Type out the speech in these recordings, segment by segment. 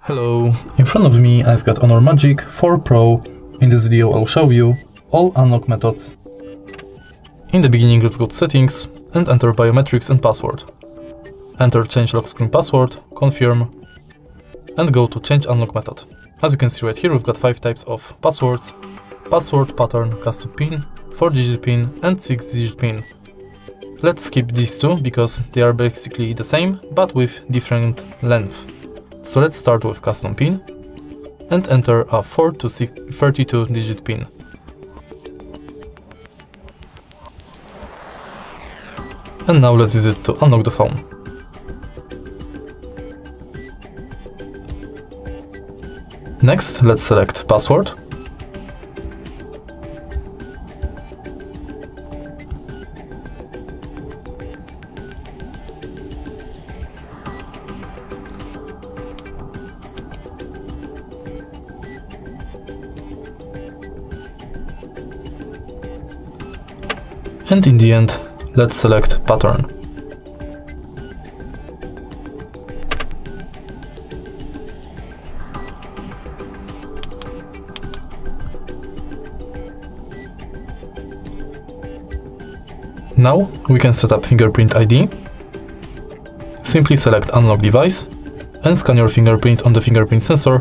Hello, in front of me I've got Honor Magic 4 Pro. In this video I'll show you all unlock methods. In the beginning, let's go to settings and enter biometrics and password. Enter change lock screen password, confirm, and go to change unlock method. As you can see right here, we've got 5 types of passwords: password, pattern, custom pin, 4-digit pin and 6-digit pin. Let's skip these two because they are basically the same but with different length. So let's start with custom pin and enter a 4 to 32-digit pin. And now let's use it to unlock the phone. Next, let's select password. And in the end, let's select pattern. Now we can set up fingerprint ID. Simply select unlock device and scan your fingerprint on the fingerprint sensor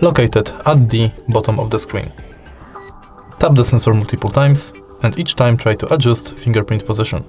located at the bottom of the screen. Tap the sensor multiple times and each time try to adjust fingerprint position.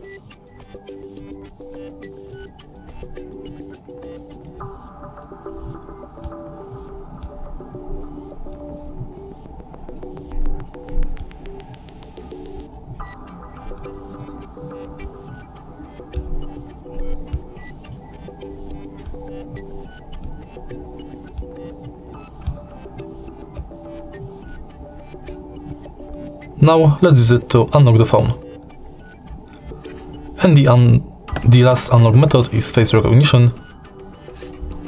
Now let's use it to unlock the phone. And the last unlock method is face recognition.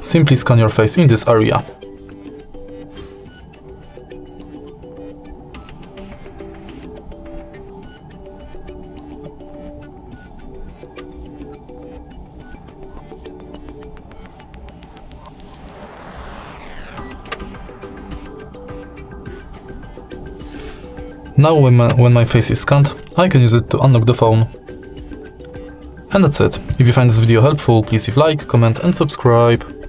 Simply scan your face in this area. Now when my face is scanned, I can use it to unlock the phone. And that's it. If you find this video helpful, please leave a like, comment and subscribe.